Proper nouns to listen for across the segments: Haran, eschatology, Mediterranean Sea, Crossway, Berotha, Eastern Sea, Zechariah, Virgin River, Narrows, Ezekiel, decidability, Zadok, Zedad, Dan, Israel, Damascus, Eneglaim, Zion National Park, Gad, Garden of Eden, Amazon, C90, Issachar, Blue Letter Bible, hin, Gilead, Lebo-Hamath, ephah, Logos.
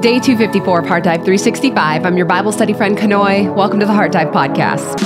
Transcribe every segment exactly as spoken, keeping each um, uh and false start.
Day two fifty-four of Heart Dive three sixty-five. I'm your Bible study friend, Kanoi. Welcome to the Heart Dive Podcast.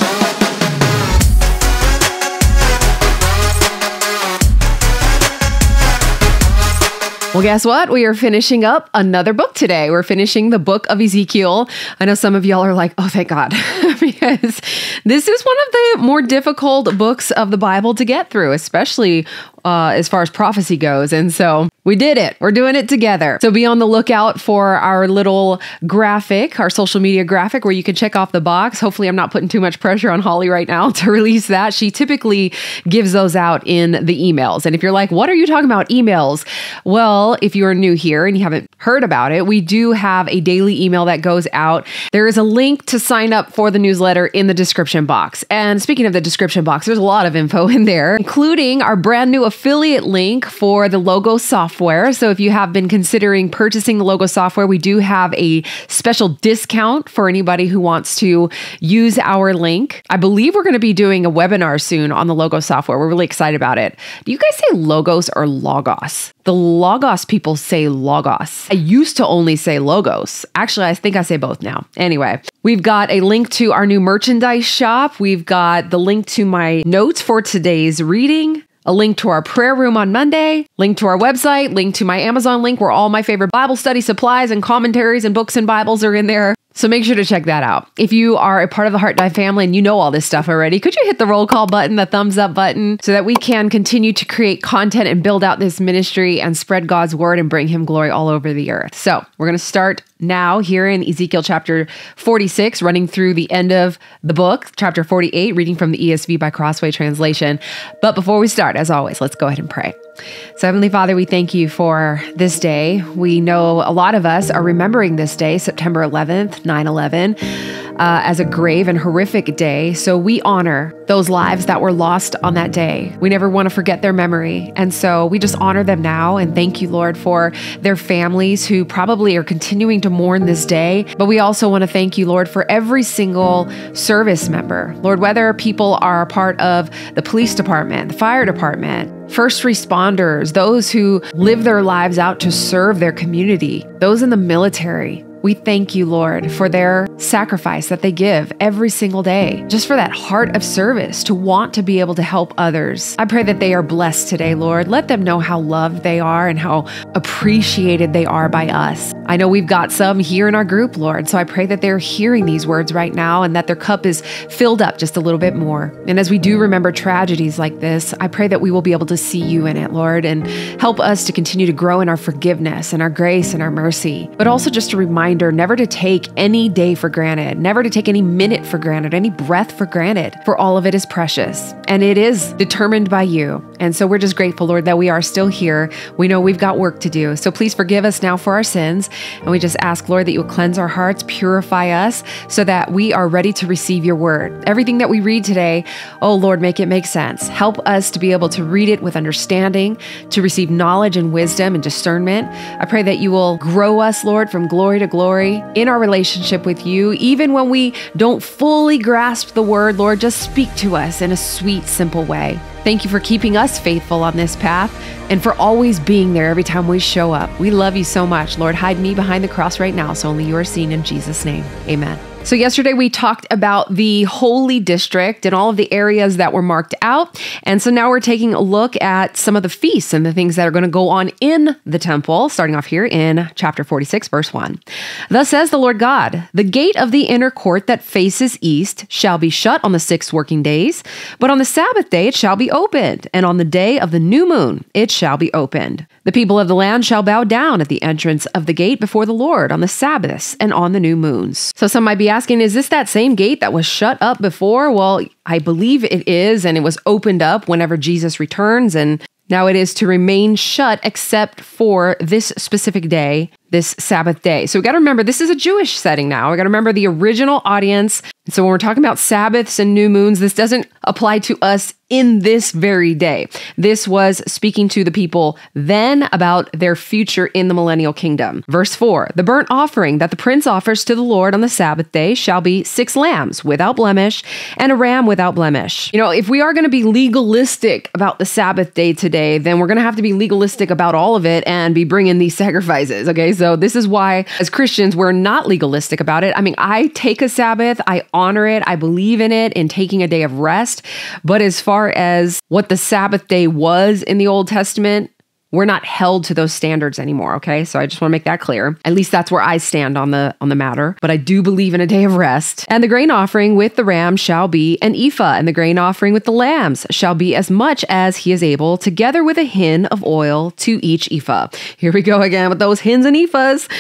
Well, guess what? We are finishing up another book today. We're finishing the book of Ezekiel. I know some of y'all are like, oh, thank God, because this is one of the more difficult books of the Bible to get through, especially uh, as far as prophecy goes. And so we did it. We're doing it together. So be on the lookout for our little graphic, our social media graphic, where you can check off the box. Hopefully I'm not putting too much pressure on Holly right now to release that. She typically gives those out in the emails. And if you're like, what are you talking about, emails? Well, if you're new here and you haven't heard about it, we do have a daily email that goes out. There is a link to sign up for the newsletter in the description box. And speaking of the description box, there's a lot of info in there, including our brand new affiliate link for the Logos software. So if you have been considering purchasing the Logos software, we do have a special discount for anybody who wants to use our link. I believe we're going to be doing a webinar soon on the Logos software. We're really excited about it. Do you guys say Logos or Logos? The Logos people say Logos. I used to only say Logos. Actually, I think I say both now. Anyway, we've got a link to our new merchandise shop. We've got the link to my notes for today's reading, a link to our prayer room on Monday, link to our website, link to my Amazon link where all my favorite Bible study supplies and commentaries and books and Bibles are in there. So make sure to check that out. If you are a part of the Heart Dive family and you know all this stuff already, could you hit the roll call button, the thumbs up button, so that we can continue to create content and build out this ministry and spread God's word and bring him glory all over the earth. So we're going to start now here in Ezekiel chapter forty-six, running through the end of the book, chapter forty-eight, reading from the E S V by Crossway translation. But before we start, as always, let's go ahead and pray. So Heavenly Father, we thank you for this day. We know a lot of us are remembering this day, September eleventh, nine eleven, uh, as a grave and horrific day. So we honor those lives that were lost on that day. We never want to forget their memory. And so we just honor them now. And thank you, Lord, for their families who probably are continuing to mourn this day. But we also want to thank you, Lord, for every single service member. Lord, whether people are part of the police department, the fire department, first responders, those who live their lives out to serve their community, those in the military. We thank you, Lord, for their sacrifice that they give every single day, just for that heart of service to want to be able to help others. I pray that they are blessed today, Lord. Let them know how loved they are and how appreciated they are by us. I know we've got some here in our group, Lord, so I pray that they're hearing these words right now and that their cup is filled up just a little bit more. And as we do remember tragedies like this, I pray that we will be able to see you in it, Lord, and help us to continue to grow in our forgiveness and our grace and our mercy, but also just to remind never to take any day for granted, never to take any minute for granted, any breath for granted, for all of it is precious and it is determined by you. And so we're just grateful, Lord, that we are still here. We know we've got work to do. So please forgive us now for our sins. And we just ask, Lord, that you will cleanse our hearts, purify us so that we are ready to receive your word. Everything that we read today, oh Lord, make it make sense. Help us to be able to read it with understanding, to receive knowledge and wisdom and discernment. I pray that you will grow us, Lord, from glory to glory. Glory in our relationship with you. Even when we don't fully grasp the word, Lord, just speak to us in a sweet, simple way. Thank you for keeping us faithful on this path and for always being there every time we show up. We love you so much. Lord, hide me behind the cross right now so only you are seen, in Jesus' name. Amen. So yesterday we talked about the Holy District and all of the areas that were marked out. And so now we're taking a look at some of the feasts and the things that are going to go on in the temple, starting off here in chapter forty-six, verse one. Thus says the Lord God, the gate of the inner court that faces east shall be shut on the six working days, but on the Sabbath day it shall be opened, and on the day of the new moon it shall be opened. The people of the land shall bow down at the entrance of the gate before the Lord on the Sabbaths and on the new moons. So some might be asking, is this that same gate that was shut up before? Well, I believe it is, and it was opened up whenever Jesus returns, and now it is to remain shut except for this specific day, this Sabbath day. So we got to remember, this is a Jewish setting now. We got to remember the original audience. So when we're talking about Sabbaths and new moons, this doesn't apply to us in this very day. This was speaking to the people then about their future in the millennial kingdom. Verse four, the burnt offering that the prince offers to the Lord on the Sabbath day shall be six lambs without blemish and a ram without blemish. You know, if we are going to be legalistic about the Sabbath day today, then we're going to have to be legalistic about all of it and be bringing these sacrifices. Okay, so so this is why as Christians, we're not legalistic about it. I mean, I take a Sabbath, I honor it, I believe in it, in taking a day of rest. But as far as what the Sabbath day was in the Old Testament, we're not held to those standards anymore, okay? So I just want to make that clear. At least that's where I stand on the on the matter. But I do believe in a day of rest. And the grain offering with the ram shall be an ephah, and the grain offering with the lambs shall be as much as he is able, together with a hin of oil to each ephah. Here we go again with those hins and ephahs.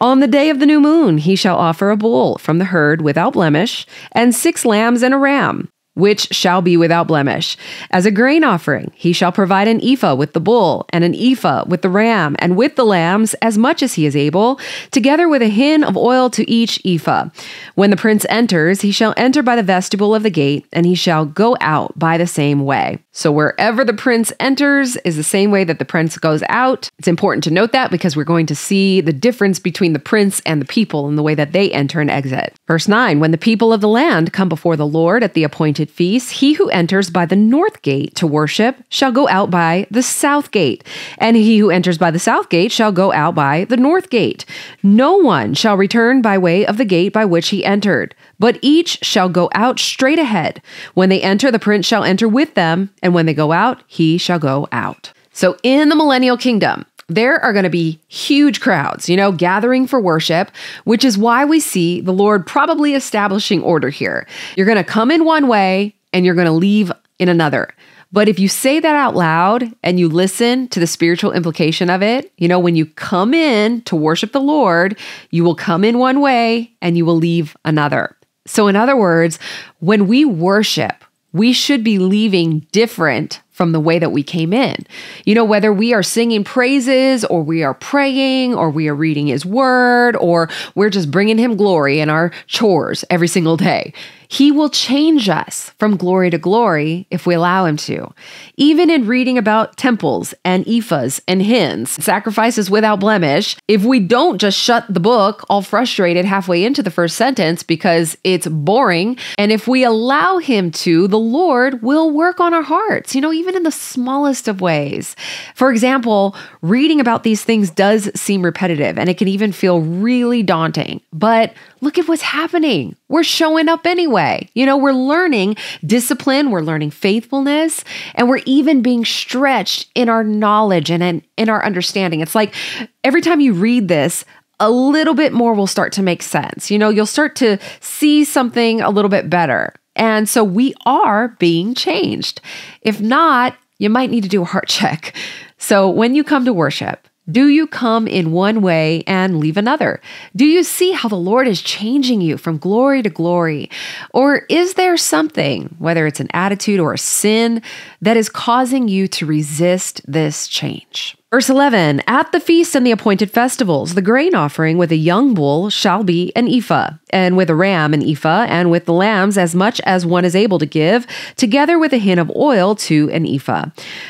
On the day of the new moon, he shall offer a bull from the herd without blemish, and six lambs and a ram, which shall be without blemish. As a grain offering, he shall provide an ephah with the bull, and an ephah with the ram, and with the lambs, as much as he is able, together with a hin of oil to each ephah. When the prince enters, he shall enter by the vestibule of the gate, and he shall go out by the same way. So wherever the prince enters is the same way that the prince goes out. It's important to note that because we're going to see the difference between the prince and the people in the way that they enter and exit. Verse nine, when the people of the land come before the Lord at the appointed feast, he who enters by the north gate to worship shall go out by the south gate, and he who enters by the south gate shall go out by the north gate. No one shall return by way of the gate by which he entered, but each shall go out straight ahead. When they enter, the prince shall enter with them, and when they go out, he shall go out. So in the millennial kingdom, there are going to be huge crowds, you know, gathering for worship, which is why we see the Lord probably establishing order here. You're going to come in one way and you're going to leave in another. But if you say that out loud and you listen to the spiritual implication of it, you know, when you come in to worship the Lord, you will come in one way and you will leave another. So in other words, when we worship, we should be leaving different from the way that we came in. You know, whether we are singing praises or we are praying or we are reading his word or we're just bringing him glory in our chores every single day, he will change us from glory to glory if we allow him to. Even in reading about temples and ephahs and hins, sacrifices without blemish, if we don't just shut the book all frustrated halfway into the first sentence because it's boring, and if we allow him to, the Lord will work on our hearts, you know, even even in the smallest of ways. For example, reading about these things does seem repetitive and it can even feel really daunting. But look at what's happening. We're showing up anyway. You know, we're learning discipline, we're learning faithfulness, and we're even being stretched in our knowledge and in, in our understanding. It's like every time you read this, a little bit more will start to make sense. You know, you'll start to see something a little bit better. And so we are being changed. If not, you might need to do a heart check. So when you come to worship, do you come in one way and leave another? Do you see how the Lord is changing you from glory to glory? Or is there something, whether it's an attitude or a sin, that is causing you to resist this change? Verse eleven, at the feast and the appointed festivals, the grain offering with a young bull shall be an ephah, and with a ram an ephah, and with the lambs as much as one is able to give, together with a hin of oil to an ephah.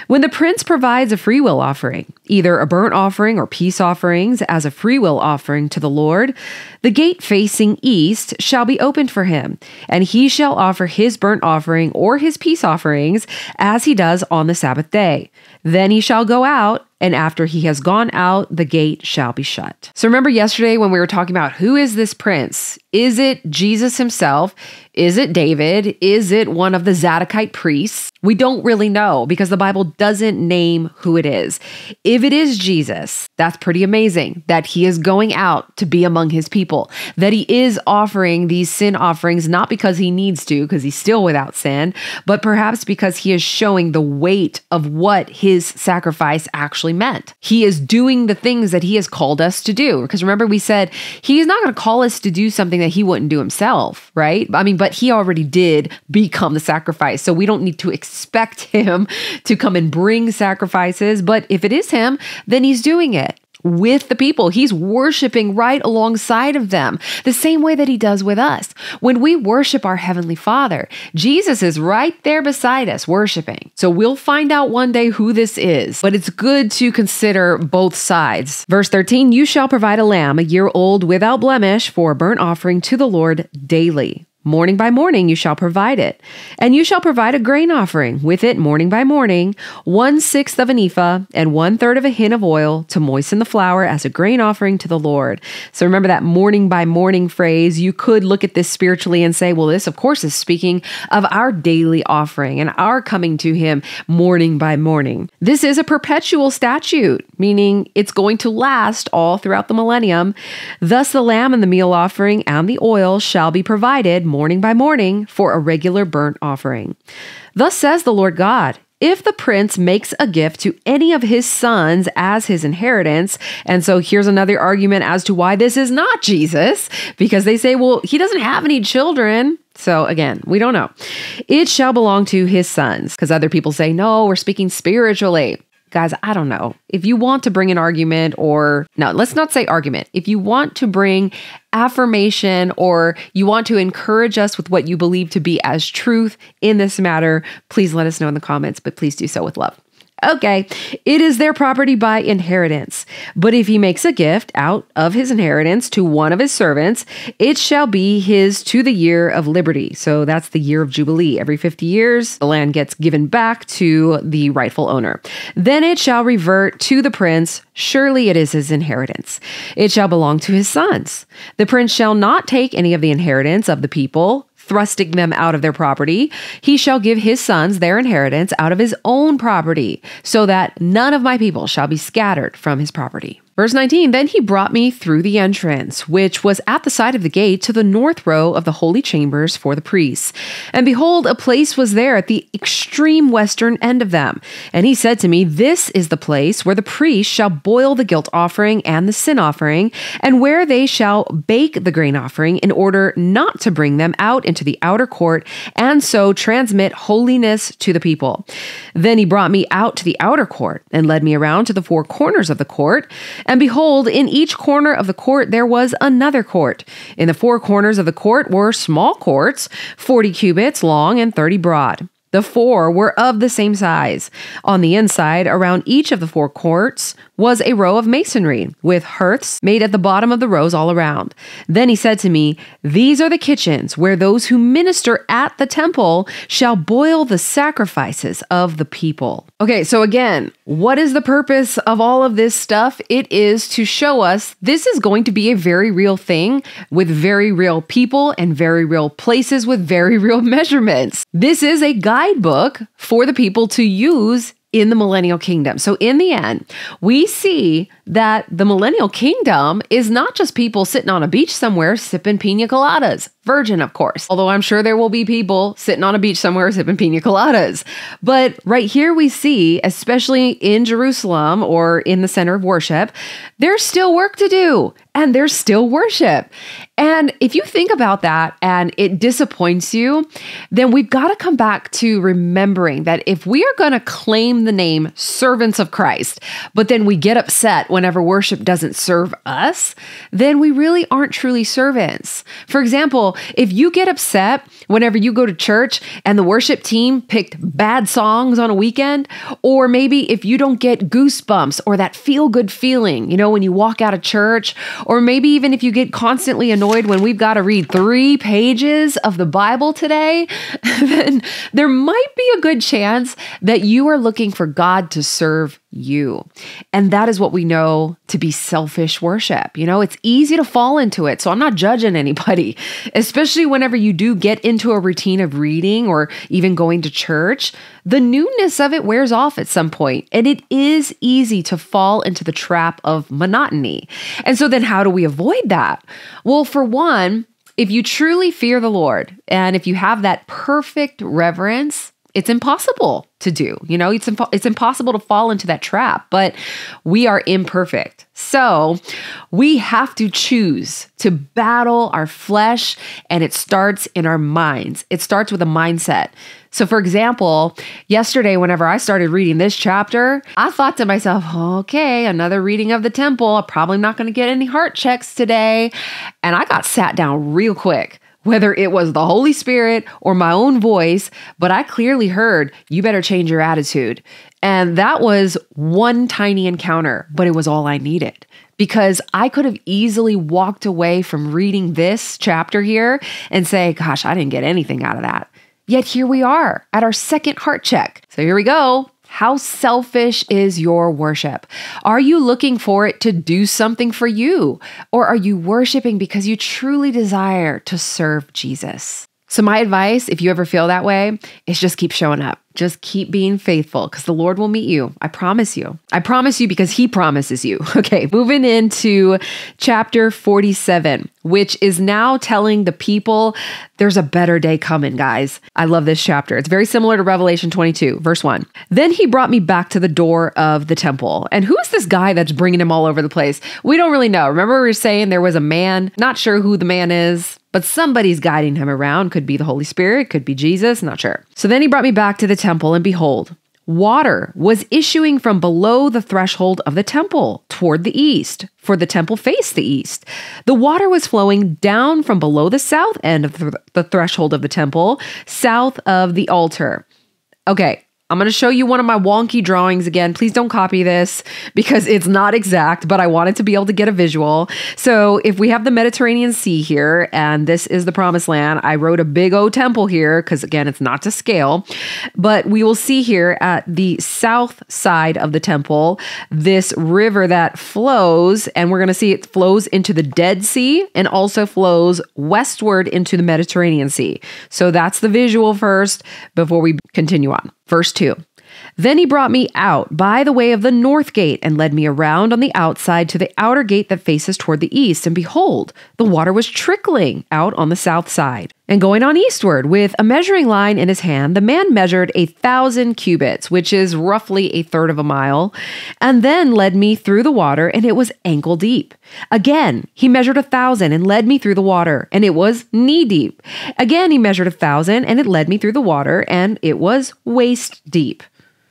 When the prince provides a freewill offering, either a burnt offering or peace offerings as a freewill offering to the Lord, the gate facing east shall be opened for him, and he shall offer his burnt offering or his peace offerings as he does on the Sabbath day. Then he shall go out, and after he has gone out, the gate shall be shut. So remember yesterday when we were talking about who is this prince? Is it Jesus himself? Is it David? Is it one of the Zadokite priests? We don't really know because the Bible doesn't name who it is. If it is Jesus, that's pretty amazing that he is going out to be among his people, that he is offering these sin offerings, not because he needs to, because he's still without sin, but perhaps because he is showing the weight of what his sacrifice actually meant. He is doing the things that he has called us to do. Because remember we said, he's not going to call us to do something that he wouldn't do himself, right? I mean, but he already did become the sacrifice. So we don't need to expect him to come and bring sacrifices. But if it is him, then he's doing it with the people. He's worshiping right alongside of them, the same way that he does with us. When we worship our Heavenly Father, Jesus is right there beside us worshiping. So we'll find out one day who this is, but it's good to consider both sides. Verse thirteen, you shall provide a lamb a year old without blemish for a burnt offering to the Lord daily. Morning by morning you shall provide it. And you shall provide a grain offering with it morning by morning, one-sixth of an ephah and one-third of a hin of oil to moisten the flour as a grain offering to the Lord. So remember that morning by morning phrase. You could look at this spiritually and say, well, this of course is speaking of our daily offering and our coming to him morning by morning. This is a perpetual statute, meaning it's going to last all throughout the millennium. Thus the lamb and the meal offering and the oil shall be provided morning by morning for a regular burnt offering. Thus says the Lord God, if the prince makes a gift to any of his sons as his inheritance, and so here's another argument as to why this is not Jesus, because they say, well, he doesn't have any children. So again, we don't know. It shall belong to his sons, because other people say, no, we're speaking spiritually. Guys, I don't know. If you want to bring an argument or, no, let's not say argument. If you want to bring affirmation or you want to encourage us with what you believe to be as truth in this matter, please let us know in the comments, but please do so with love. Okay, it is their property by inheritance. But if he makes a gift out of his inheritance to one of his servants, it shall be his to the year of liberty. So that's the year of Jubilee. Every fifty years, the land gets given back to the rightful owner. Then it shall revert to the prince. Surely it is his inheritance. It shall belong to his sons. The prince shall not take any of the inheritance of the people, thrusting them out of their property. He shall give his sons their inheritance out of his own property, so that none of my people shall be scattered from his property. Verse nineteen, then he brought me through the entrance, which was at the side of the gate to the north row of the holy chambers for the priests. And behold, a place was there at the extreme western end of them. And he said to me, this is the place where the priests shall boil the guilt offering and the sin offering, and where they shall bake the grain offering in order not to bring them out into the outer court, and so transmit holiness to the people. Then he brought me out to the outer court and led me around to the four corners of the court. And behold, in each corner of the court there was another court. In the four corners of the court were small courts, forty cubits long and thirty broad. The four were of the same size. On the inside, around each of the four courts, was a row of masonry, with hearths made at the bottom of the rows all around. Then he said to me, these are the kitchens where those who minister at the temple shall boil the sacrifices of the people. Okay, so again, what is the purpose of all of this stuff? It is to show us this is going to be a very real thing with very real people and very real places with very real measurements. This is a God guidebook for the people to use in the millennial kingdom. So in the end, we see that the millennial kingdom is not just people sitting on a beach somewhere sipping pina coladas, virgin, of course, although I'm sure there will be people sitting on a beach somewhere sipping pina coladas. But right here we see, especially in Jerusalem or in the center of worship, there's still work to do and there's still worship. And if you think about that and it disappoints you, then we've got to come back to remembering that if we are going to claim the name servants of Christ, but then we get upset whenever worship doesn't serve us, then we really aren't truly servants. For example, if you get upset whenever you go to church and the worship team picked bad songs on a weekend, or maybe if you don't get goosebumps or that feel-good feeling, you know, when you walk out of church, or maybe even if you get constantly annoyed when we've got to read three pages of the Bible today, then there might be a good chance that you are looking for God to serve you. And that is what we know to be selfish worship. You know, it's easy to fall into it. So I'm not judging anybody, especially whenever you do get into a routine of reading or even going to church. The newness of it wears off at some point, and it is easy to fall into the trap of monotony. And so then how do we avoid that? Well, for one, if you truly fear the Lord, and if you have that perfect reverence, it's impossible to do. You know, it's impo- it's impossible to fall into that trap, but we are imperfect. So we have to choose to battle our flesh, and it starts in our minds. It starts with a mindset. So for example, yesterday, whenever I started reading this chapter, I thought to myself, okay, another reading of the temple. I'm probably not going to get any heart checks today. And I got sat down real quick, whether it was the Holy Spirit or my own voice, but I clearly heard, you better change your attitude. And that was one tiny encounter, but it was all I needed. because I could have easily walked away from reading this chapter here and say, gosh, I didn't get anything out of that. Yet here we are at our second heart check. So here we go. How selfish is your worship? Are you looking for it to do something for you? Or are you worshiping because you truly desire to serve Jesus? So my advice, if you ever feel that way, is just keep showing up. Just keep being faithful because the Lord will meet you. I promise you. I promise you because he promises you. Okay, moving into chapter forty-seven, which is now telling the people there's a better day coming, guys. I love this chapter. It's very similar to Revelation twenty-two, verse one. Then he brought me back to the door of the temple. And who is this guy that's bringing him all over the place? We don't really know. Remember we were saying there was a man, not sure who the man is, but somebody's guiding him around. Could be the Holy Spirit, could be Jesus, not sure. So then he brought me back to the temple, and behold, water was issuing from below the threshold of the temple toward the east, for the temple faced the east. The water was flowing down from below the south end of th- the threshold of the temple, south of the altar. Okay, I'm going to show you one of my wonky drawings again. Please don't copy this because it's not exact, but I wanted to be able to get a visual. So if we have the Mediterranean Sea here, and this is the Promised Land, I wrote a big O temple here because, again, it's not to scale. But we will see here at the south side of the temple, this river that flows, and we're going to see it flows into the Dead Sea and also flows westward into the Mediterranean Sea. So that's the visual first before we continue on. Verse two, then he brought me out by the way of the north gate and led me around on the outside to the outer gate that faces toward the east. And behold, the water was trickling out on the south side. And going on eastward with a measuring line in his hand, the man measured a thousand cubits, which is roughly a third of a mile, and then led me through the water, and it was ankle deep. Again, he measured a thousand and led me through the water, and it was knee deep. Again, he measured a thousand and it led me through the water, and it was waist deep.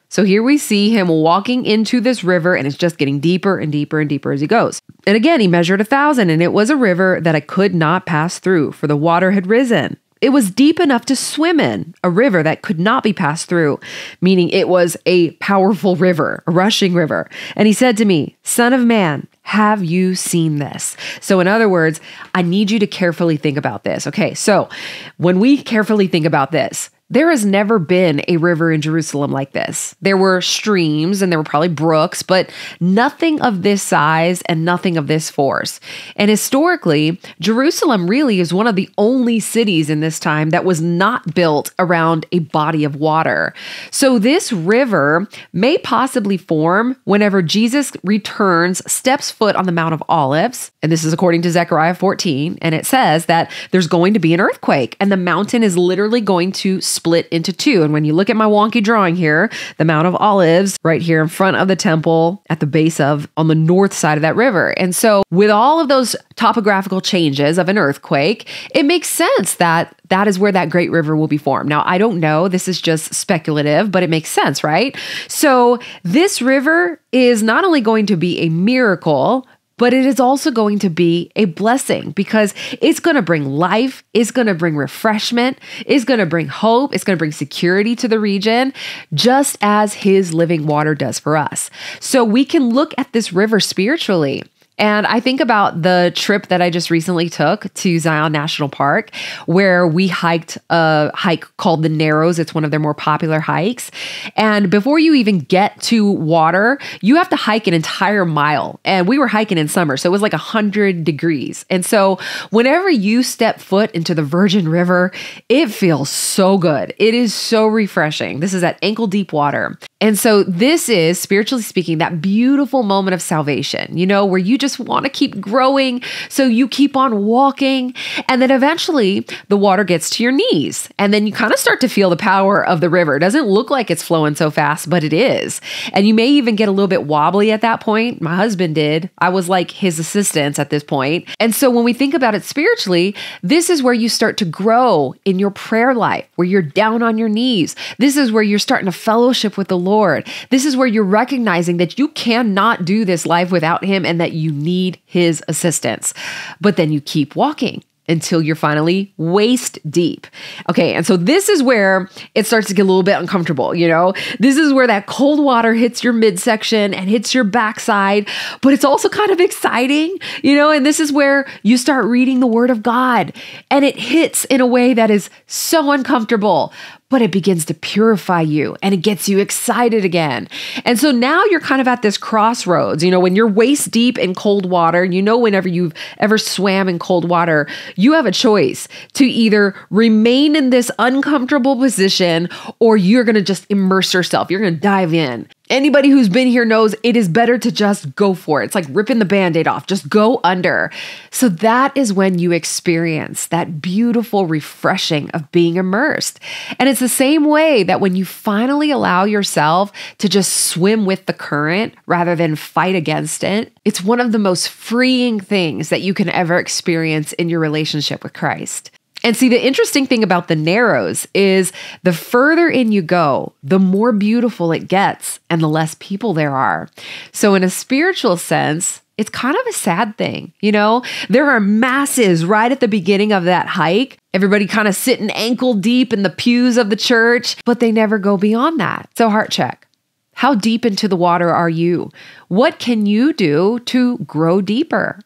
So here we see him walking into this river, and it's just getting deeper and deeper and deeper as he goes. And again, he measured a thousand, and it was a river that I could not pass through, for the water had risen. It was deep enough to swim in, a river that could not be passed through, meaning it was a powerful river, a rushing river. And he said to me, Son of man, have you seen this? So in other words, I need you to carefully think about this. Okay, so when we carefully think about this, there has never been a river in Jerusalem like this. There were streams and there were probably brooks, but nothing of this size and nothing of this force. And historically, Jerusalem really is one of the only cities in this time that was not built around a body of water. So this river may possibly form whenever Jesus returns, steps foot on the Mount of Olives. And this is according to Zechariah fourteen. And it says that there's going to be an earthquake and the mountain is literally going to split into two. And when you look at my wonky drawing here, the Mount of Olives right here in front of the temple at the base of on the north side of that river. And so with all of those topographical changes of an earthquake, it makes sense that that is where that great river will be formed. Now, I don't know. This is just speculative, but it makes sense, right? So this river is not only going to be a miracle, but it is also going to be a blessing because it's going to bring life, it's going to bring refreshment, it's going to bring hope, it's going to bring security to the region, just as his living water does for us. So we can look at this river spiritually. And I think about the trip that I just recently took to Zion National Park, where we hiked a hike called the Narrows. It's one of their more popular hikes. And before you even get to water, you have to hike an entire mile. And we were hiking in summer, so it was like one hundred degrees. And so whenever you step foot into the Virgin River, it feels so good. It is so refreshing. This is at ankle deep water. And so this is, spiritually speaking, that beautiful moment of salvation, you know, where you just want to keep growing. So you keep on walking. And then eventually the water gets to your knees. And then you kind of start to feel the power of the river. It doesn't look like it's flowing so fast, but it is. And you may even get a little bit wobbly at that point. My husband did. I was like his assistant at this point. And so when we think about it spiritually, this is where you start to grow in your prayer life, where you're down on your knees. This is where you're starting to fellowship with the Lord. Lord. This is where you're recognizing that you cannot do this life without him and that you need his assistance. But then you keep walking. until you're finally waist deep. Okay, and so this is where it starts to get a little bit uncomfortable, you know? This is where that cold water hits your midsection and hits your backside, but it's also kind of exciting, you know? And this is where you start reading the Word of God, and it hits in a way that is so uncomfortable, but it begins to purify you and it gets you excited again. And so now you're kind of at this crossroads, you know, when you're waist deep in cold water, you know, whenever you've ever swam in cold water, you have a choice to either remain in this uncomfortable position or you're going to just immerse yourself. You're going to dive in. Anybody who's been here knows it is better to just go for it. It's like ripping the Band-Aid off, just go under. So that is when you experience that beautiful refreshing of being immersed. And it's the same way that when you finally allow yourself to just swim with the current rather than fight against it, it's one of the most freeing things that you can ever experience in your relationship with Christ. And see, the interesting thing about the Narrows is the further in you go, the more beautiful it gets and the less people there are. So in a spiritual sense, it's kind of a sad thing, you know? There are masses right at the beginning of that hike. Everybody kind of sitting ankle deep in the pews of the church, but they never go beyond that. So heart check. How deep into the water are you? What can you do to grow deeper?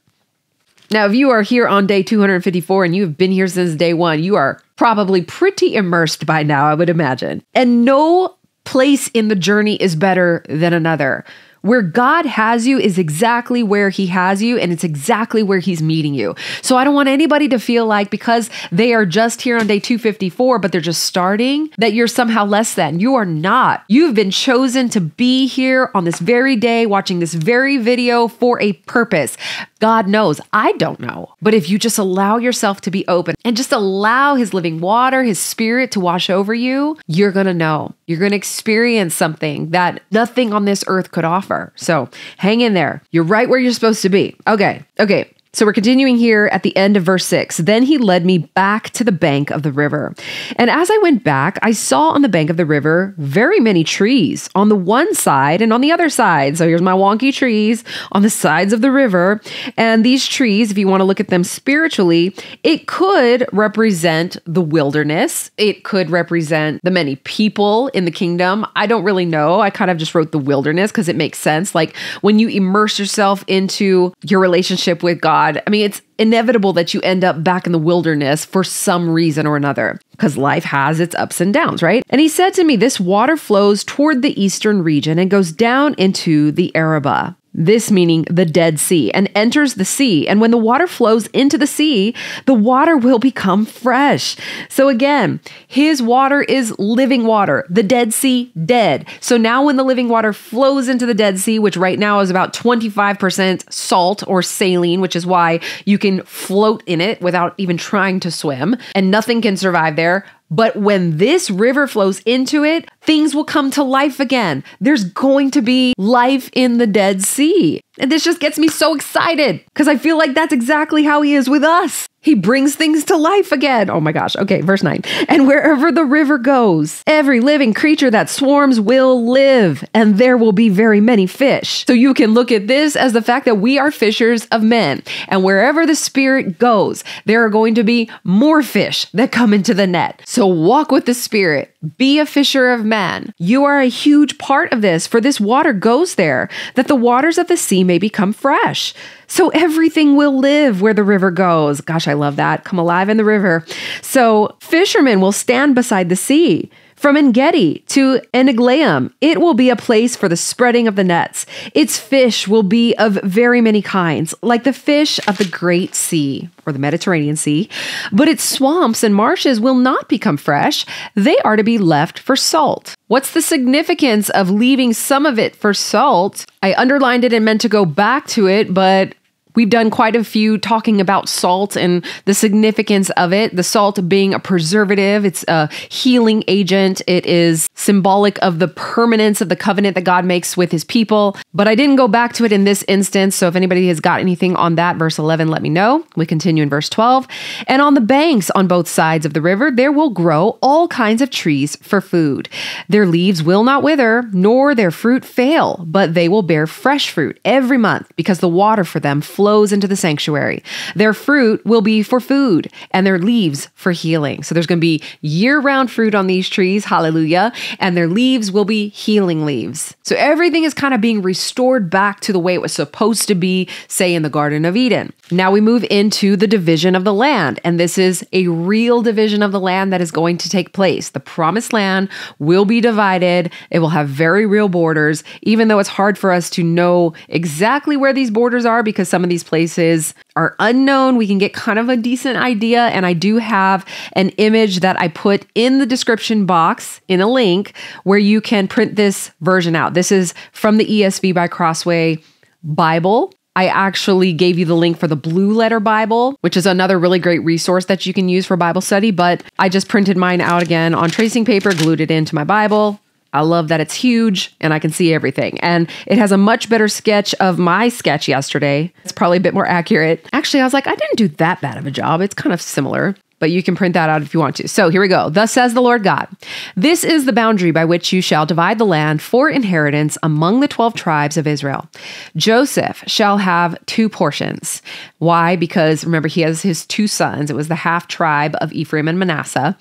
Now, if you are here on day two hundred fifty-four and you've been here since day one, you are probably pretty immersed by now, I would imagine. And no place in the journey is better than another. Where God has you is exactly where He has you, and it's exactly where He's meeting you. So I don't want anybody to feel like because they are just here on day two fifty-four, but they're just starting, that you're somehow less than. You are not. You've been chosen to be here on this very day, watching this very video for a purpose. God knows. I don't know. But if you just allow yourself to be open and just allow His living water, His Spirit to wash over you, you're going to know. You're going to experience something that nothing on this earth could offer. So hang in there. You're right where you're supposed to be. Okay. Okay. So we're continuing here at the end of verse six. Then he led me back to the bank of the river. And as I went back, I saw on the bank of the river very many trees on the one side and on the other side. So here's my wonky trees on the sides of the river. And these trees, if you want to look at them spiritually, it could represent the wilderness. It could represent the many people in the kingdom. I don't really know. I kind of just wrote the wilderness because it makes sense. Like when you immerse yourself into your relationship with God, I mean, it's inevitable that you end up back in the wilderness for some reason or another, because life has its ups and downs, right? And he said to me, this water flows toward the eastern region and goes down into the Arabah. This meaning the Dead Sea, and enters the sea. And when the water flows into the sea, the water will become fresh. So again, his water is living water, the Dead Sea dead. So now when the living water flows into the Dead Sea, which right now is about twenty-five percent salt or saline, which is why you can float in it without even trying to swim, and nothing can survive there. But when this river flows into it, things will come to life again. There's going to be life in the Dead Sea. And this just gets me so excited because I feel like that's exactly how he is with us. He brings things to life again. Oh my gosh. Okay, verse nine. And wherever the river goes, every living creature that swarms will live, and there will be very many fish. So you can look at this as the fact that we are fishers of men. And wherever the Spirit goes, there are going to be more fish that come into the net. So walk with the Spirit. Be a fisher of men. You are a huge part of this, for this water goes there, that the waters of the sea may become fresh. So everything will live where the river goes. Gosh, I love that. Come alive in the river. So fishermen will stand beside the sea. From Engedi to Eneglaim, it will be a place for the spreading of the nets. Its fish will be of very many kinds, like the fish of the Great Sea, or the Mediterranean Sea. But its swamps and marshes will not become fresh. They are to be left for salt. What's the significance of leaving some of it for salt? I underlined it and meant to go back to it, but we've done quite a few talking about salt and the significance of it. The salt being a preservative, it's a healing agent. It is symbolic of the permanence of the covenant that God makes with his people. But I didn't go back to it in this instance. So if anybody has got anything on that, verse eleven, let me know. We continue in verse twelve. And on the banks on both sides of the river, there will grow all kinds of trees for food. Their leaves will not wither, nor their fruit fail, but they will bear fresh fruit every month because the water for them flows flows into the sanctuary. Their fruit will be for food and their leaves for healing. So there's going to be year-round fruit on these trees, hallelujah, and their leaves will be healing leaves. So everything is kind of being restored back to the way it was supposed to be, say, in the Garden of Eden. Now we move into the division of the land, and this is a real division of the land that is going to take place. The promised land will be divided. It will have very real borders, even though it's hard for us to know exactly where these borders are because some of these places are unknown. We can get kind of a decent idea, and I do have an image that I put in the description box in a link where you can print this version out. This is from the E S V by Crossway Bible. I actually gave you the link for the Blue Letter Bible, which is another really great resource that you can use for Bible study, but I just printed mine out again on tracing paper, glued it into my Bible. I love that it's huge and I can see everything. And it has a much better sketch of my sketch yesterday. It's probably a bit more accurate. Actually, I was like, I didn't do that bad of a job. It's kind of similar, but you can print that out if you want to. So here we go. Thus says the Lord God, this is the boundary by which you shall divide the land for inheritance among the twelve tribes of Israel. Joseph shall have two portions. Why? Because remember, he has his two sons. It was the half tribe of Ephraim and Manasseh.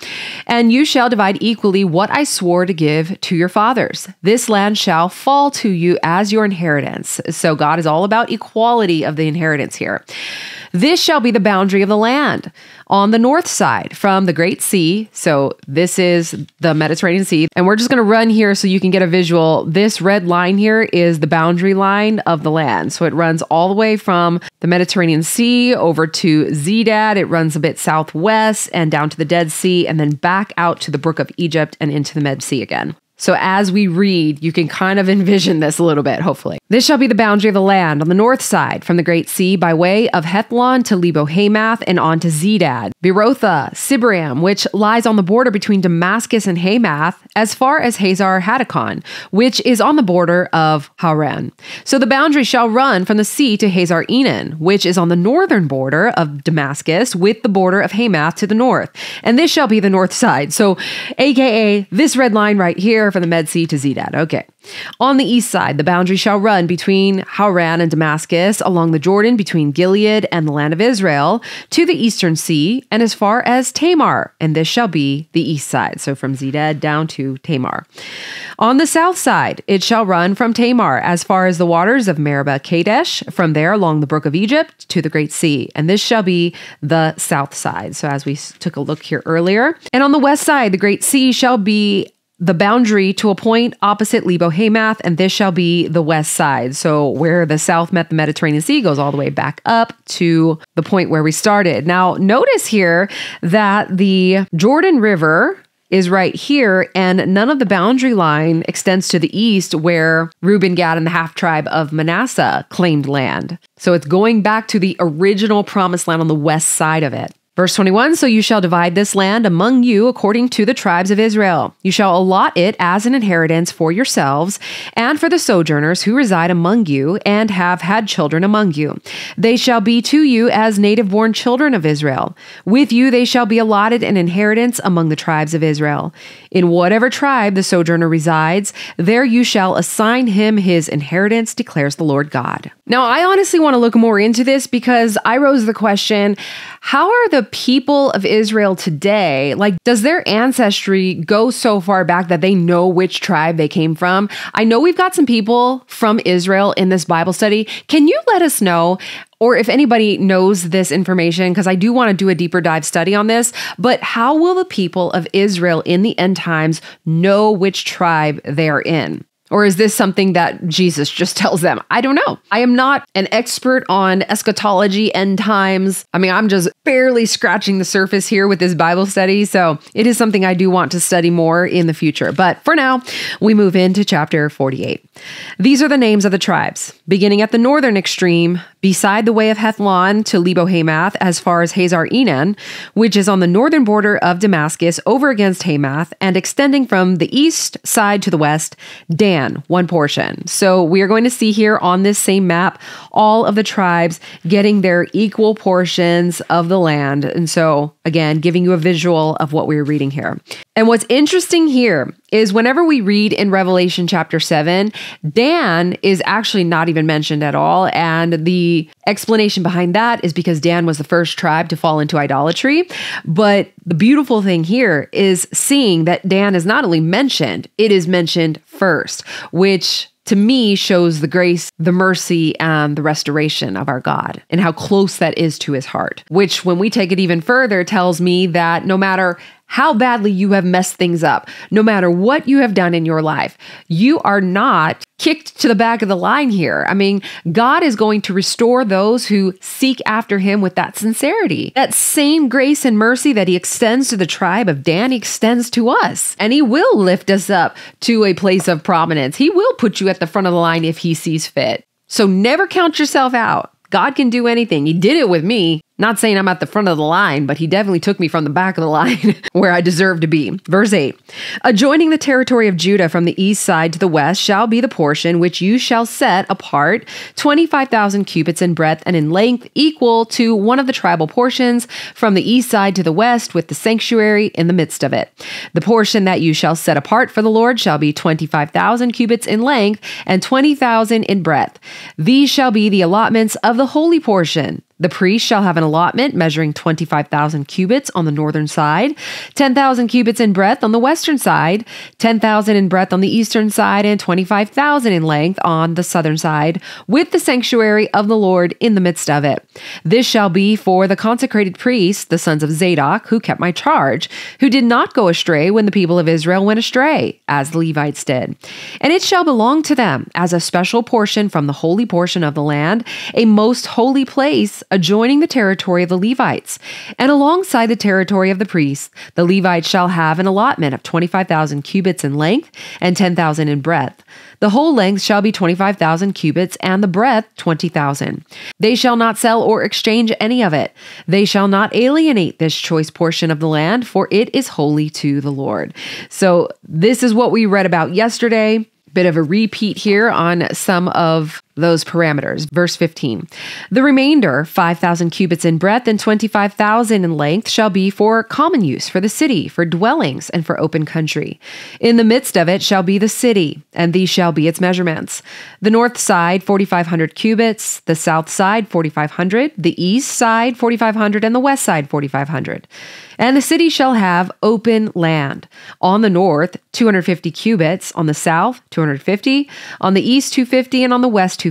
And you shall divide equally what I swore to give to your fathers. This land shall fall to you as your inheritance. So God is all about equality of the inheritance here. This shall be the boundary of the land. On the north side from the Great Sea, so this is the Mediterranean Sea, and we're just going to run here so you can get a visual. This red line here is the boundary line of the land. So it runs all the way from the Mediterranean Sea over to Zedad. It runs a bit southwest and down to the Dead Sea and then back out to the Brook of Egypt and into the Med Sea again. So as we read, you can kind of envision this a little bit, hopefully. This shall be the boundary of the land on the north side from the Great Sea by way of Hethlon to Lebo-Hamath and on to Zedad, Berotha, Sibarim, which lies on the border between Damascus and Hamath, as far as Hazar Hadakon, which is on the border of Haran. So the boundary shall run from the sea to Hazar Enon, which is on the northern border of Damascus with the border of Hamath to the north. And this shall be the north side. So A K A this red line right here, from the Med Sea to Zedad. Okay. On the east side, the boundary shall run between Haran and Damascus, along the Jordan, between Gilead and the land of Israel, to the eastern sea, and as far as Tamar, and this shall be the east side. So from Zedad down to Tamar. On the south side, it shall run from Tamar as far as the waters of Meribah Kadesh, from there along the Brook of Egypt to the Great Sea, and this shall be the south side. So as we took a look here earlier. And on the west side, the Great Sea shall be the boundary to a point opposite Lebo-Hamath, and this shall be the west side. So where the south met the Mediterranean Sea goes all the way back up to the point where we started. Now, notice here that the Jordan River is right here, and none of the boundary line extends to the east where Reuben, Gad, and the half tribe of Manasseh claimed land. So it's going back to the original promised land on the west side of it. Verse twenty-one, so you shall divide this land among you according to the tribes of Israel. You shall allot it as an inheritance for yourselves and for the sojourners who reside among you and have had children among you. They shall be to you as native-born children of Israel. With you they shall be allotted an inheritance among the tribes of Israel. In whatever tribe the sojourner resides, there you shall assign him his inheritance, declares the Lord God. Now, I honestly want to look more into this because I rose the question, how are the people of Israel today, like, does their ancestry go so far back that they know which tribe they came from? I know we've got some people from Israel in this Bible study. Can you let us know, or if anybody knows this information, because I do want to do a deeper dive study on this, but how will the people of Israel in the end times know which tribe they are in? Or is this something that Jesus just tells them? I don't know. I am not an expert on eschatology, end times. I mean, I'm just barely scratching the surface here with this Bible study. So it is something I do want to study more in the future. But for now, we move into chapter forty-eight. These are the names of the tribes, beginning at the northern extreme, beside the way of Hethlon to Lebo-Hamath, as far as Hazar Enon, which is on the northern border of Damascus, over against Hamath, and extending from the east side to the west, Dan, land, one portion. So we are going to see here on this same map, all of the tribes getting their equal portions of the land. And so again, giving you a visual of what we're reading here. And what's interesting here is whenever we read in Revelation chapter seven, Dan is actually not even mentioned at all. And the explanation behind that is because Dan was the first tribe to fall into idolatry. But the beautiful thing here is seeing that Dan is not only mentioned, it is mentioned first, which to me shows the grace, the mercy, and the restoration of our God and how close that is to his heart, which when we take it even further tells me that no matter how badly you have messed things up, no matter what you have done in your life, you are not kicked to the back of the line here. I mean, God is going to restore those who seek after him with that sincerity. That same grace and mercy that he extends to the tribe of Dan, he extends to us. And he will lift us up to a place of prominence. He will put you at the front of the line if he sees fit. So never count yourself out. God can do anything. He did it with me. Not saying I'm at the front of the line, but he definitely took me from the back of the line where I deserve to be. Verse eight, adjoining the territory of Judah from the east side to the west shall be the portion which you shall set apart, twenty-five thousand cubits in breadth and in length, equal to one of the tribal portions from the east side to the west, with the sanctuary in the midst of it. The portion that you shall set apart for the Lord shall be twenty-five thousand cubits in length and twenty thousand in breadth. These shall be the allotments of the holy portion. The priest shall have an allotment measuring twenty-five thousand cubits on the northern side, ten thousand cubits in breadth on the western side, ten thousand in breadth on the eastern side, and twenty-five thousand in length on the southern side, with the sanctuary of the Lord in the midst of it. This shall be for the consecrated priests, the sons of Zadok, who kept my charge, who did not go astray when the people of Israel went astray, as the Levites did. And it shall belong to them as a special portion from the holy portion of the land, a most holy place, adjoining the territory of the Levites. And alongside the territory of the priests, the Levites shall have an allotment of twenty-five thousand cubits in length and ten thousand in breadth. The whole length shall be twenty-five thousand cubits, and the breadth twenty thousand. They shall not sell or exchange any of it. They shall not alienate this choice portion of the land, for it is holy to the Lord. So this is what we read about yesterday. Bit of a repeat here on some of those parameters. Verse fifteen, the remainder, five thousand cubits in breadth and twenty-five thousand in length, shall be for common use, for the city, for dwellings, and for open country. In the midst of it shall be the city, and these shall be its measurements. The north side, forty-five hundred cubits, the south side, forty-five hundred, the east side, forty-five hundred, and the west side, forty-five hundred. And the city shall have open land. On the north, two hundred fifty cubits, on the south, two hundred fifty, on the east, two hundred fifty, and on the west, two hundred fifty.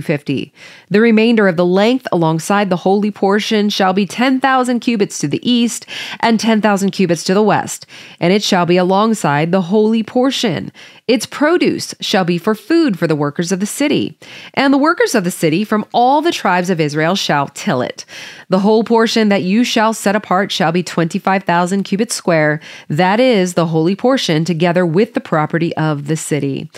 The remainder of the length alongside the holy portion shall be ten thousand cubits to the east and ten thousand cubits to the west, and it shall be alongside the holy portion. Its produce shall be for food for the workers of the city, and the workers of the city from all the tribes of Israel shall till it. The whole portion that you shall set apart shall be twenty-five thousand cubits square, that is the holy portion, together with the property of the city.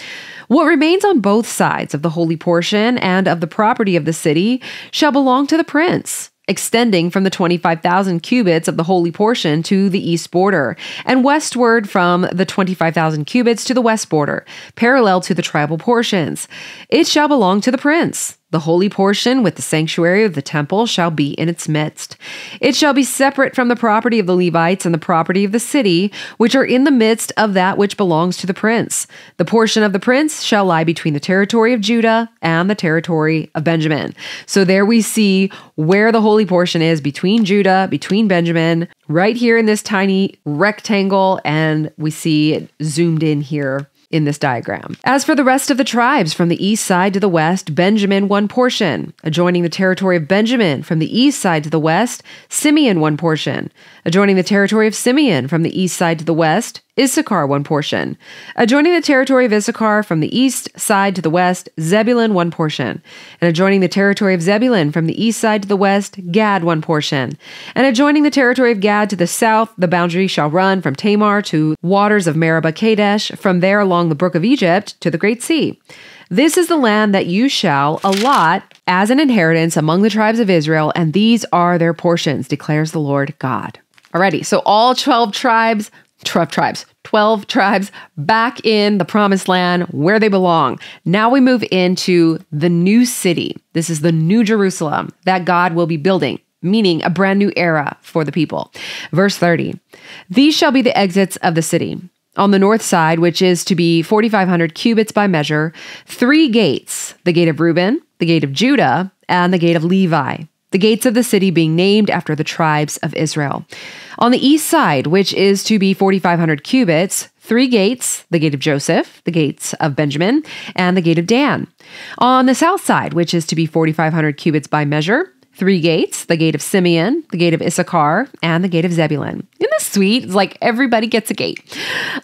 What remains on both sides of the holy portion and of the property of the city shall belong to the prince, extending from the twenty-five thousand cubits of the holy portion to the east border, and westward from the twenty-five thousand cubits to the west border, parallel to the tribal portions. It shall belong to the prince. The holy portion with the sanctuary of the temple shall be in its midst. It shall be separate from the property of the Levites and the property of the city, which are in the midst of that which belongs to the prince. The portion of the prince shall lie between the territory of Judah and the territory of Benjamin. So there we see where the holy portion is, between Judah, between Benjamin, right here in this tiny rectangle, and we see it zoomed in here in this diagram. As for the rest of the tribes, from the east side to the west, Benjamin one portion. Adjoining the territory of Benjamin, from the east side to the west, Simeon one portion. Adjoining the territory of Simeon, from the east side to the west, Issachar one portion. Adjoining the territory of Issachar, from the east side to the west, Zebulun one portion. And adjoining the territory of Zebulun, from the east side to the west, Gad one portion. And adjoining the territory of Gad to the south, the boundary shall run from Tamar to waters of Meribah Kadesh, from there along the Brook of Egypt to the Great Sea. This is the land that you shall allot as an inheritance among the tribes of Israel, and these are their portions, declares the Lord God. Alrighty, so all twelve tribes, twelve tribes, twelve tribes back in the promised land where they belong. Now we move into the new city. This is the new Jerusalem that God will be building, meaning a brand new era for the people. Verse thirty, these shall be the exits of the city. On the north side, which is to be forty-five hundred cubits by measure, three gates, the gate of Reuben, the gate of Judah, and the gate of Levi, the gates of the city being named after the tribes of Israel. On the east side, which is to be forty-five hundred cubits, three gates, the gate of Joseph, the gates of Benjamin, and the gate of Dan. On the south side, which is to be forty-five hundred cubits by measure, three gates, the gate of Simeon, the gate of Issachar, and the gate of Zebulun. Isn't this sweet? It's like everybody gets a gate.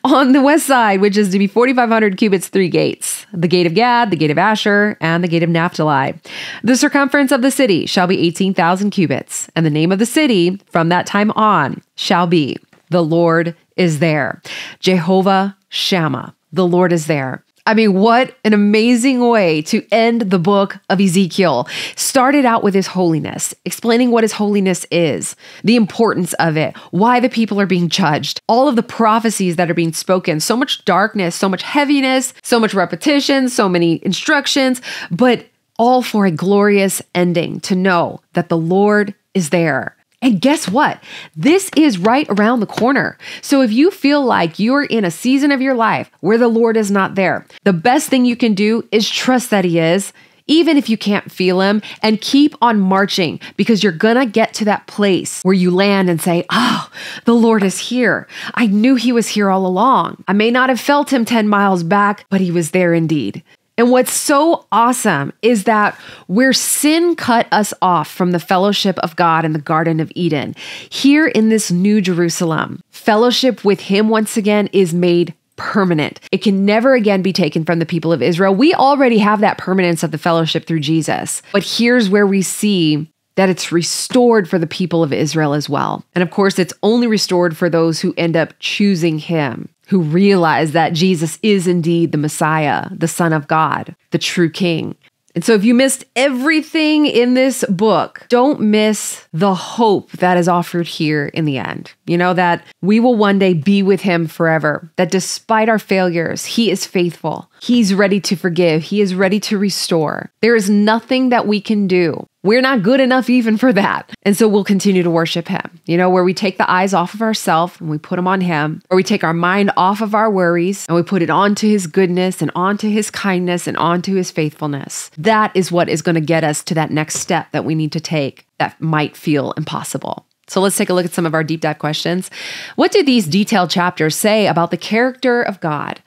On the west side, which is to be forty-five hundred cubits, three gates, the gate of Gad, the gate of Asher, and the gate of Naphtali. The circumference of the city shall be eighteen thousand cubits, and the name of the city from that time on shall be, the Lord is there. Jehovah Shammah, the Lord is there. I mean, what an amazing way to end the book of Ezekiel. Started out with his holiness, explaining what his holiness is, the importance of it, why the people are being judged, all of the prophecies that are being spoken, so much darkness, so much heaviness, so much repetition, so many instructions, but all for a glorious ending to know that the Lord is there. And guess what? This is right around the corner. So if you feel like you're in a season of your life where the Lord is not there, the best thing you can do is trust that He is, even if you can't feel Him, and keep on marching, because you're gonna get to that place where you land and say, oh, the Lord is here. I knew He was here all along. I may not have felt Him ten miles back, but He was there indeed. And what's so awesome is that where sin cut us off from the fellowship of God in the Garden of Eden, here in this new Jerusalem, fellowship with Him once again is made permanent. It can never again be taken from the people of Israel. We already have that permanence of the fellowship through Jesus. But here's where we see that it's restored for the people of Israel as well. And of course, it's only restored for those who end up choosing Him, who realize that Jesus is indeed the Messiah, the Son of God, the true King. And so if you missed everything in this book, don't miss the hope that is offered here in the end. You know, that we will one day be with Him forever, that despite our failures, He is faithful. He's ready to forgive. He is ready to restore. There is nothing that we can do. We're not good enough even for that. And so we'll continue to worship Him, you know, where we take the eyes off of ourselves and we put them on Him, or we take our mind off of our worries and we put it onto His goodness and onto His kindness and onto His faithfulness. That is what is going to get us to that next step that we need to take that might feel impossible. So let's take a look at some of our deep dive questions. What do these detailed chapters say about the character of God?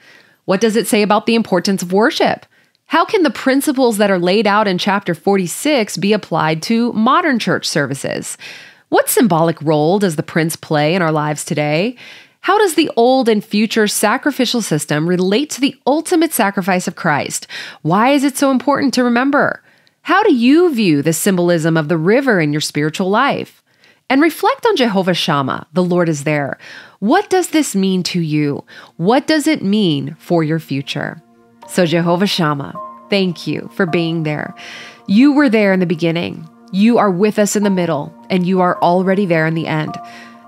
What does it say about the importance of worship? How can the principles that are laid out in chapter forty-six be applied to modern church services? What symbolic role does the prince play in our lives today? How does the old and future sacrificial system relate to the ultimate sacrifice of Christ? Why is it so important to remember? How do you view the symbolism of the river in your spiritual life? And reflect on Jehovah Shammah, the Lord is there. What does this mean to you? What does it mean for your future? So Jehovah Shammah, thank you for being there. You were there in the beginning. You are with us in the middle, and you are already there in the end.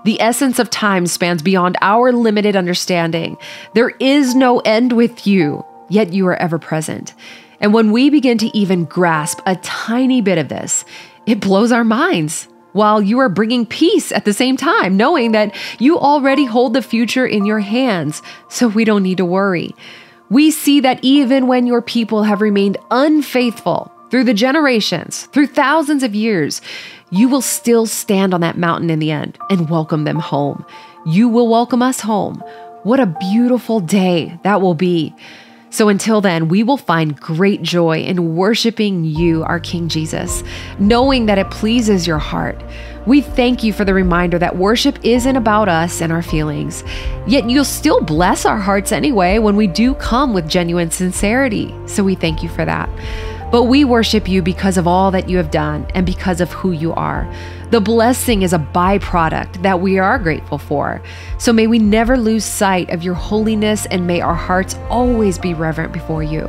The essence of time spans beyond our limited understanding. There is no end with you, yet you are ever present. And when we begin to even grasp a tiny bit of this, it blows our minds, while you are bringing peace at the same time, knowing that you already hold the future in your hands, so we don't need to worry. We see that even when your people have remained unfaithful through the generations, through thousands of years, you will still stand on that mountain in the end and welcome them home. You will welcome us home. What a beautiful day that will be. So until then, we will find great joy in worshiping you, our King Jesus, knowing that it pleases your heart. We thank you for the reminder that worship isn't about us and our feelings, yet you'll still bless our hearts anyway when we do come with genuine sincerity. So we thank you for that. But we worship you because of all that you have done and because of who you are. The blessing is a byproduct that we are grateful for. So may we never lose sight of your holiness, and may our hearts always be reverent before you.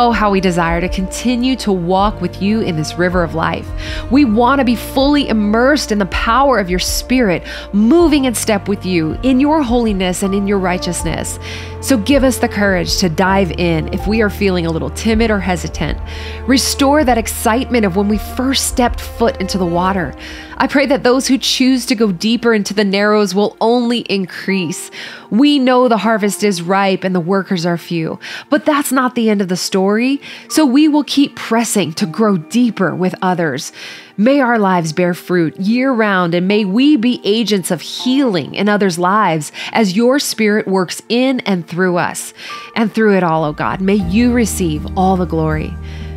Oh, how we desire to continue to walk with you in this river of life. We want to be fully immersed in the power of your Spirit, moving in step with you in your holiness and in your righteousness. So give us the courage to dive in if we are feeling a little timid or hesitant. Restore that excitement of when we first stepped foot into the water. I pray that those who choose to go deeper into the Narrows will only increase. We know the harvest is ripe and the workers are few, but that's not the end of the story. So we will keep pressing to grow deeper with others. May our lives bear fruit year-round, and may we be agents of healing in others' lives as your Spirit works in and through us. And through it all, oh God, may you receive all the glory.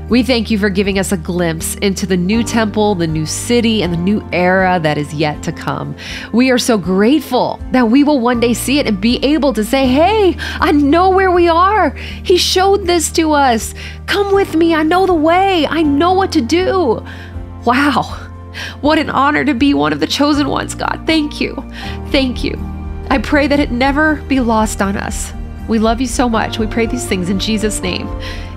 We thank you for giving us a glimpse into the new temple, the new city, and the new era that is yet to come. We are so grateful that we will one day see it and be able to say, hey, I know where we are. He showed this to us. Come with me. I know the way. I know what to do. Wow, what an honor to be one of the chosen ones, God. Thank you. Thank you. I pray that it never be lost on us. We love you so much. We pray these things in Jesus' name.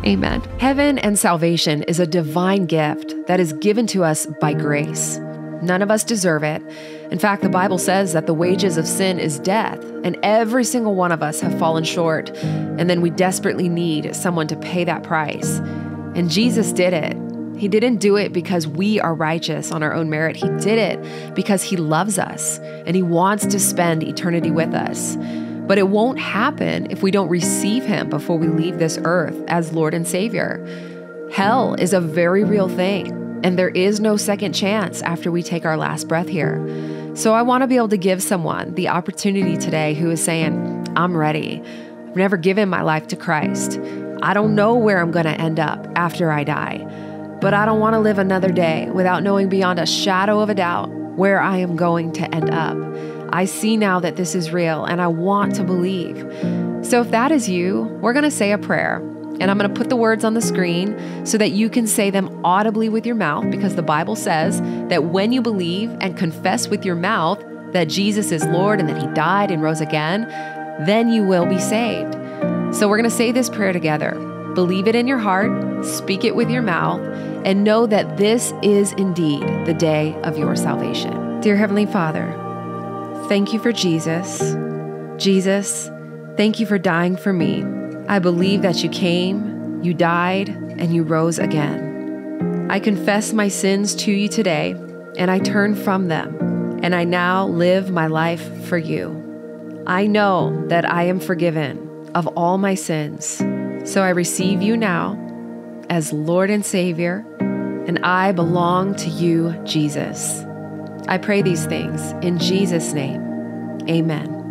Amen. Heaven and salvation is a divine gift that is given to us by grace. None of us deserve it. In fact, the Bible says that the wages of sin is death, and every single one of us have fallen short, and then we desperately need someone to pay that price. And Jesus did it. He didn't do it because we are righteous on our own merit. He did it because he loves us and he wants to spend eternity with us. But it won't happen if we don't receive him before we leave this earth as Lord and Savior. Hell is a very real thing, and there is no second chance after we take our last breath here. So I want to be able to give someone the opportunity today who is saying, I'm ready. I've never given my life to Christ. I don't know where I'm going to end up after I die. But I don't want to live another day without knowing beyond a shadow of a doubt where I am going to end up. I see now that this is real, and I want to believe. So if that is you, we're going to say a prayer, and I'm going to put the words on the screen so that you can say them audibly with your mouth, because the Bible says that when you believe and confess with your mouth that Jesus is Lord and that he died and rose again, then you will be saved. So we're going to say this prayer together. Believe it in your heart, speak it with your mouth, and know that this is indeed the day of your salvation. Dear Heavenly Father, thank you for Jesus. Jesus, thank you for dying for me. I believe that you came, you died, and you rose again. I confess my sins to you today, and I turn from them, and I now live my life for you. I know that I am forgiven of all my sins. So I receive you now as Lord and Savior, and I belong to you, Jesus. I pray these things in Jesus' name. Amen.